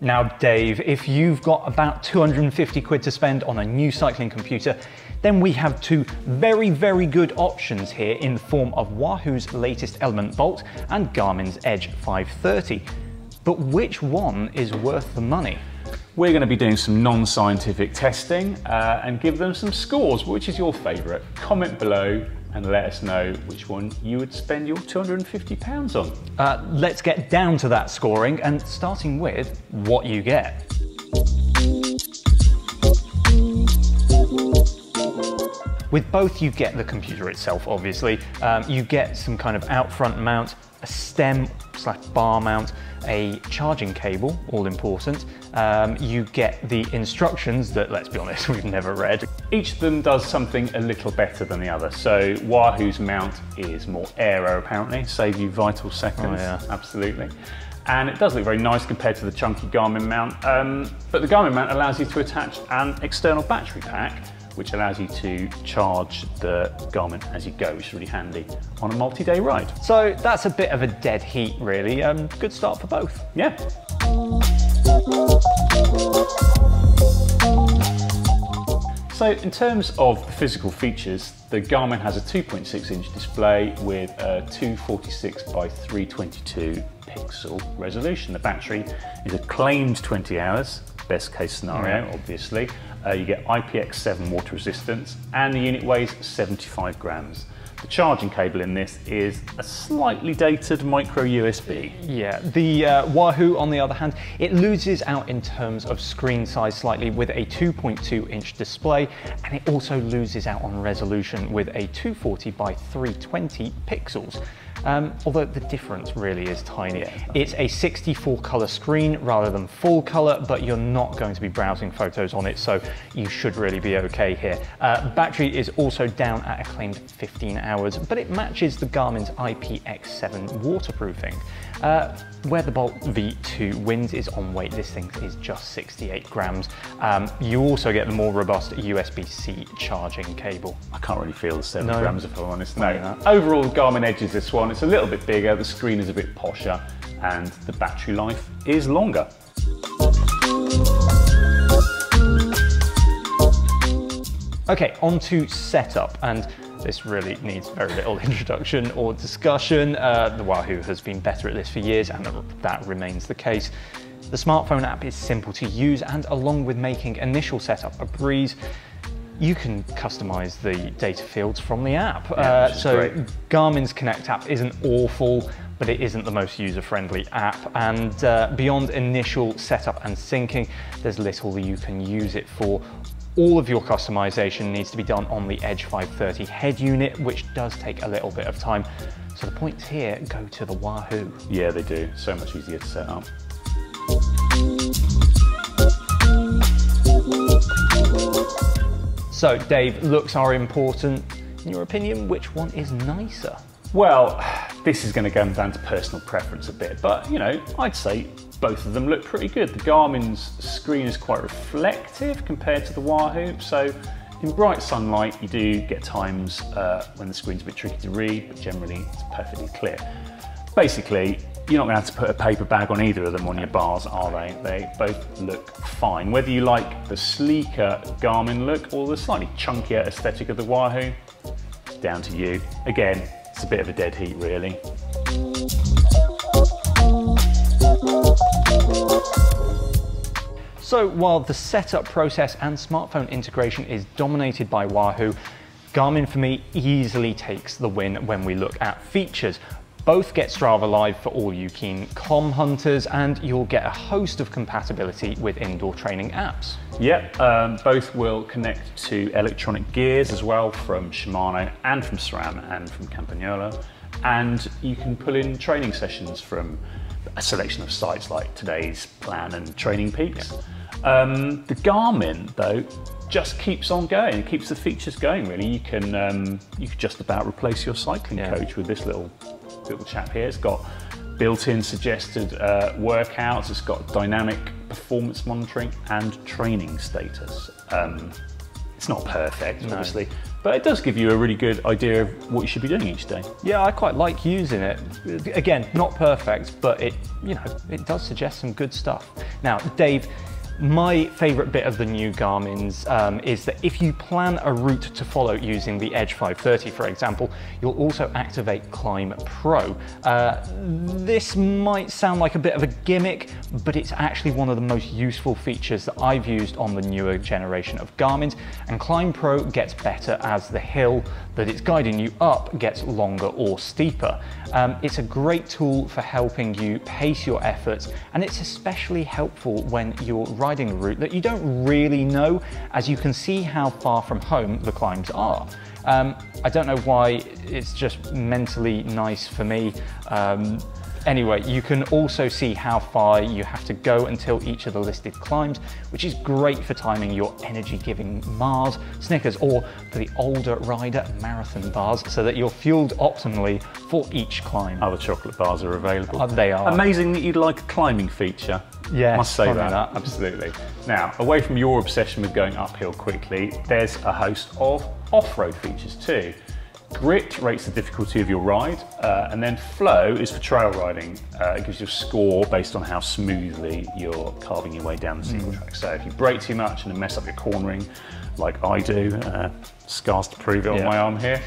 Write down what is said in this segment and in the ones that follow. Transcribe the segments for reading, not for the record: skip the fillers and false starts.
Now, Dave, if you've got about 250 quid to spend on a new cycling computer, then we have two very, very good options here in the form of Wahoo's latest Element Bolt and Garmin's Edge 530. But which one is worth the money? We're going to be doing some non-scientific testing and give them some scores. Which is your favourite? Comment below and let us know which one you would spend your £250 on. Let's get down to that scoring, and starting with what you get. With both, you get the computer itself, obviously. You get some kind of out front mount, a stem/bar mount, a charging cable, all important. You get the instructions that, let's be honest, we've never read. Each of them does something a little better than the other. So Wahoo's mount is more aero, apparently, save you vital seconds. Oh, yeah. Absolutely. And it does look very nice compared to the chunky Garmin mount. But the Garmin mount allows you to attach an external battery pack, which allows you to charge the Garmin as you go, which is really handy on a multi-day ride. So that's a bit of a dead heat, really. Good start for both. Yeah. So in terms of the physical features, the Garmin has a 2.6-inch display with a 246 by 322 pixel resolution. The battery is a claimed 20 hours. Best case scenario, obviously. You get IPX7 water resistance, and the unit weighs 75 grams. The charging cable in this is a slightly dated micro USB. Yeah, the Wahoo, on the other hand, it loses out in terms of screen size slightly with a 2.2-inch display, and it also loses out on resolution with a 240 by 320 pixels. Although the difference really is tiny. Yeah. It's a 64 color screen rather than full color, but you're not going to be browsing photos on it, so you should really be okay here. Battery is also down at a claimed 15 hours, but it matches the Garmin's IPX7 waterproofing. Where the Bolt V2 wins is on weight. This thing is just 68 grams. You also get the more robust USB-C charging cable. I can't really feel the 7 grams if I'm honest. No. Overall, Garmin edges this one. It's a little bit bigger, the screen is a bit posher, and the battery life is longer. Okay, on to setup, and this really needs very little introduction or discussion. The Wahoo has been better at this for years, and that remains the case. The smartphone app is simple to use, and along with making initial setup a breeze, you can customize the data fields from the app. Yeah, so great. Garmin's Connect app isn't awful, but it isn't the most user-friendly app. And beyond initial setup and syncing, there's little that you can use it for. All of your customization needs to be done on the Edge 530 head unit, which does take a little bit of time. So the points here go to the Wahoo. Yeah, they do. So much easier to set up. So, Dave, looks are important. In your opinion, which one is nicer? Well, this is going to go down to personal preference a bit, but, you know, I'd say both of them look pretty good. The Garmin's screen is quite reflective compared to the Wahoo, so in bright sunlight you do get times when the screen's a bit tricky to read, but generally it's perfectly clear. Basically, you're not going to have to put a paper bag on either of them on your bars, are they? They both look fine. Whether you like the sleeker Garmin look or the slightly chunkier aesthetic of the Wahoo, down to you. Again, it's a bit of a dead heat, really. So while the setup process and smartphone integration is dominated by Wahoo, Garmin for me easily takes the win when we look at features. Both get Strava Live for all you keen comm hunters, and you'll get a host of compatibility with indoor training apps. Yep, both will connect to electronic gears as well, from Shimano and from SRAM and from Campagnolo, and you can pull in training sessions from a selection of sites like today's plan and Training Peaks. The Garmin, though, just keeps on going. It keeps the features going, really. You can just about replace your cycling coach with this little chap here. It's got built-in suggested workouts. It's got dynamic performance monitoring and training status. It's not perfect, obviously, But it does give you a really good idea of what you should be doing each day. Yeah, I quite like using it. Again, not perfect, but it, you know, it does suggest some good stuff. Now, Dave, my favorite bit of the new Garmin's is that if you plan a route to follow using the Edge 530, for example, you'll also activate Climb Pro. This might sound like a bit of a gimmick, but it's actually one of the most useful features that I've used on the newer generation of Garmin's, and Climb Pro gets better as the hill that it's guiding you up gets longer or steeper. It's a great tool for helping you pace your efforts, and it's especially helpful when you're riding a route that you don't really know, as you can see how far from home the climbs are. I don't know why, it's just mentally nice for me. Anyway, you can also see how far you have to go until each of the listed climbs, which is great for timing your energy-giving Mars, Snickers, or for the older rider, marathon bars, so that you're fueled optimally for each climb. Other chocolate bars are available. They are. Amazing that you'd like a climbing feature. Yeah, must say that, absolutely. Now, away from your obsession with going uphill quickly, there's a host of off-road features too. Grit rates the difficulty of your ride, and then flow is for trail riding. It gives you a score based on how smoothly you're carving your way down the single track. So if you brake too much and then mess up your cornering, like I do, scars to prove it on my arm here,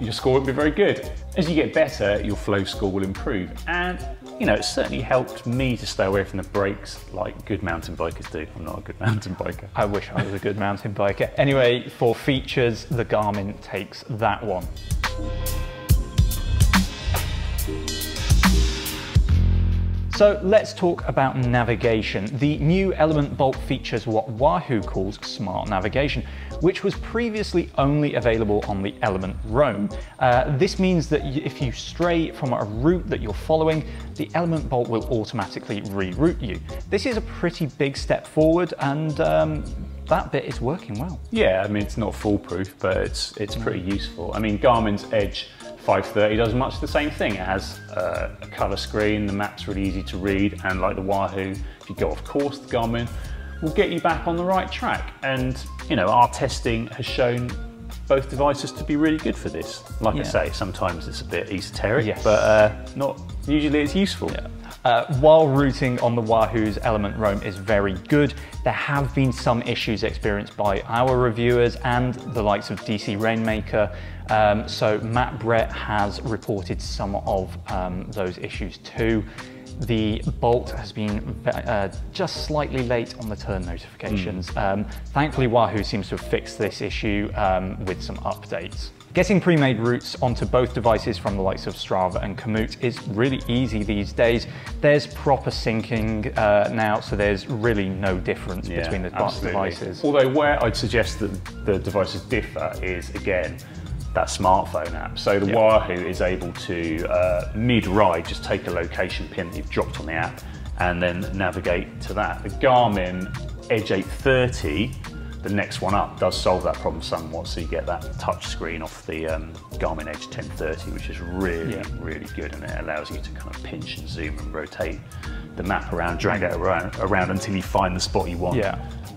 your score won't be very good. As you get better, your flow score will improve. And you know, it certainly helped me to stay away from the brakes like good mountain bikers do. I'm not a good mountain biker. I wish I was a good mountain biker. Anyway, for features, the Garmin takes that one. So let's talk about navigation. The new Element Bolt features what Wahoo calls smart navigation, which was previously only available on the Element Roam. This means that if you stray from a route that you're following, the Element Bolt will automatically reroute you. This is a pretty big step forward, and that bit is working well. Yeah, I mean, it's not foolproof, but it's pretty useful. I mean, Garmin's Edge 530 does much the same thing. It has a colour screen, the map's really easy to read, and like the Wahoo, if you go off course, the Garmin will get you back on the right track. And you know, our testing has shown both devices to be really good for this. Like I say, sometimes it's a bit esoteric, but not usually it's useful. Yeah. While routing on the Wahoo's Element Roam is very good, there have been some issues experienced by our reviewers and the likes of DC Rainmaker. So Matt Brett has reported some of those issues too. The Bolt has been just slightly late on the turn notifications. Thankfully, Wahoo seems to have fixed this issue with some updates. Getting pre-made routes onto both devices from the likes of Strava and Komoot is really easy these days. There's proper syncing now, so there's really no difference between the devices. Although where I'd suggest that the devices differ is, again, that smartphone app. So the Wahoo is able to, mid-ride, just take a location pin that you've dropped on the app and then navigate to that. The Garmin Edge 830, the next one up, does solve that problem somewhat, so you get that touch screen off the Garmin Edge 1030, which is really, really good, and it allows you to kind of pinch and zoom and rotate the map around, drag it around until you find the spot you want,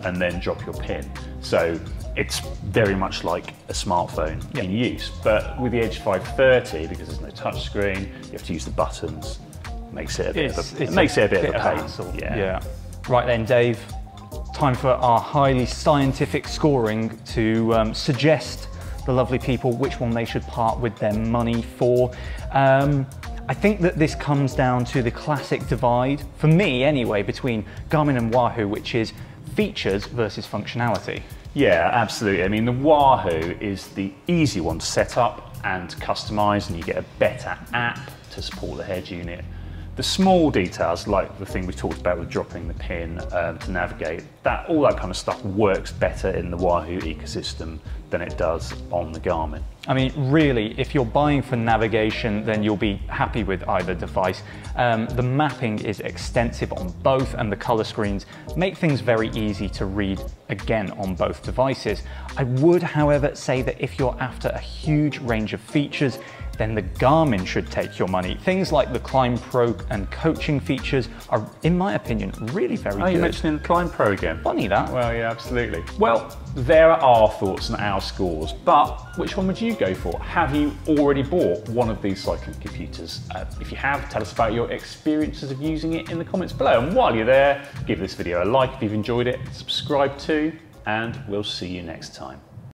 and then drop your pin. So it's very much like a smartphone in use, but with the Edge 530, because there's no touch screen, you have to use the buttons. Makes it a bit of a, it makes it a bit of a hassle. Yeah. Right then, Dave. Time for our highly scientific scoring to suggest the lovely people which one they should part with their money for. I think that this comes down to the classic divide, for me anyway, between Garmin and Wahoo, which is features versus functionality. Yeah, absolutely. I mean, the Wahoo is the easy one to set up and customise, and you get a better app to support the head unit. The small details, like the thing we talked about with dropping the pin to navigate, that all that kind of stuff works better in the Wahoo ecosystem than it does on the Garmin. I mean, really, if you're buying for navigation, then you'll be happy with either device. The mapping is extensive on both, and the color screens make things very easy to read, again, on both devices. I would, however, say that if you're after a huge range of features, then the Garmin should take your money. Things like the Climb Pro and coaching features are, in my opinion, really very good. Oh, you're mentioning the Climb Pro again. Funny that. Well, yeah, absolutely. Well, there are our thoughts and our scores, but which one would you go for? Have you already bought one of these cycling computers? If you have, tell us about your experiences of using it in the comments below. And while you're there, give this video a like if you've enjoyed it, subscribe too, and we'll see you next time.